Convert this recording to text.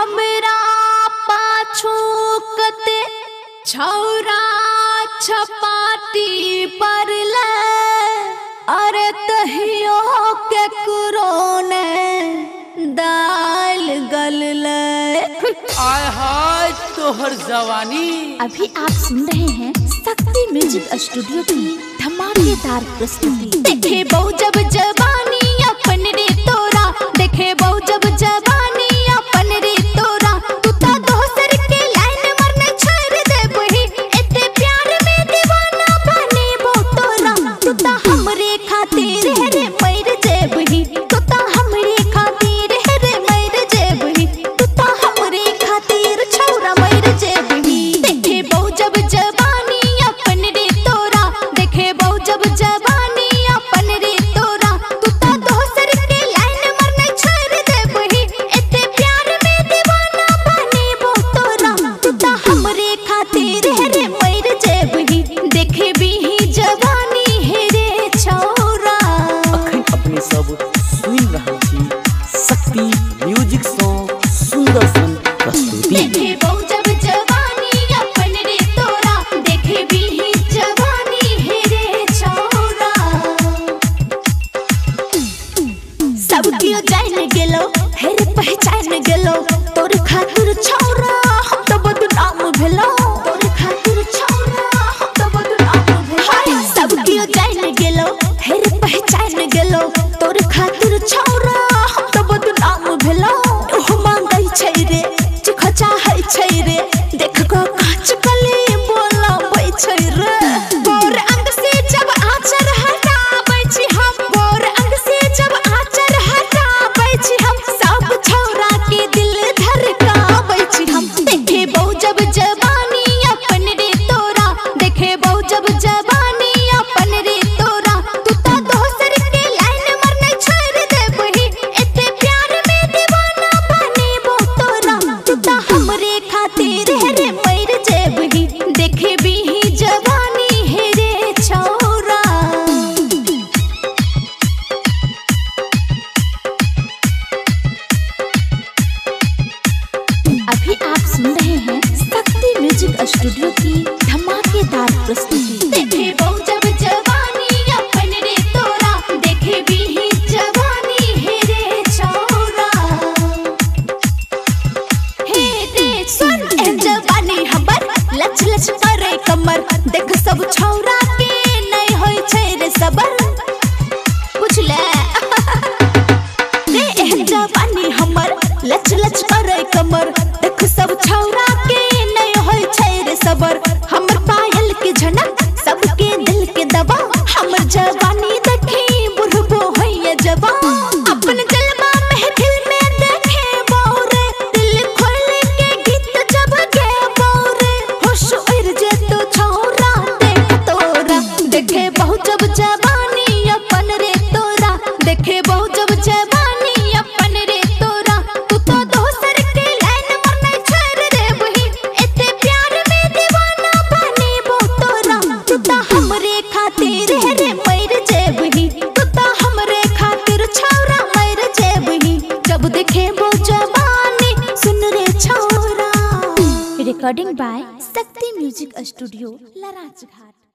हमरा पाछू कते छौरा छपाती परले, अरे तहियो केकरो ने दाल गलले। आय हाय तोहर जवानी। अभी आप सुन रहे हैं शक्ति म्यूजिक स्टूडियो की धमाकेदार प्रस्तुति। देखे बहु जब जवानी अपन रे तोरा, देखे बहु जब जवानी अपन रे तोरा, तू तो दोसर के लाइन मरने छोड़ देबही, एते प्यार में दीवाना बनेबो तोरा, तू तो हमरे खातिर रे मर जेबही, तू तो हमरे खातिर रे मर जेबही, तू तो हमरे खातिर छौरा मर जेबही। देखे बहु जब जवानी अपन रे तोरा, देखे बहु जब जवानी अपन रे तोरा, तू तो दोसर के लाइन मरने छोड़ देबही, एते प्यार में दीवाना बनेबो तोरा, तू तो हमरे खातिर रे मर जेबही। देखे बीही जवानी हे रे छौरा। अखन अपने सब सुन रहा छी शक्ति म्यूजिक शो सुंदर सन प्रस्तुति। अभी आप सुन रहे हैं शक्ति म्यूजिक स्टूडियो की धमाकेदार प्रस्तुति। देखे बहु जब जवानी अपन रे तोरा, देखे बीही जवानी हे रे छौरा। हे रे सुन ए जवानी हमर, लच लच करे कमर, देख सब छौरा के नहीं होई छै रे सबर, पूछ ले। हे जवानी हमर, लच लच करे कमर, सब छौरा के नहीं होई छै रे सबर, हमर पायल के झनक सबके दिल के दबा, हमर जवानी देखे बुढ़बो होइए जवा, अपन जलवा महफिल में देखे बोरे, दिल खोल के गीत जब गे बोरे, होश उड़ जे तो छौरा देख तोरा। देखे बहु जब जवानी अपन रे तोरा, देखे बहु जब जवानी अपन रे तोरा, तू तो recording by Shakti music studio लराज Ghat.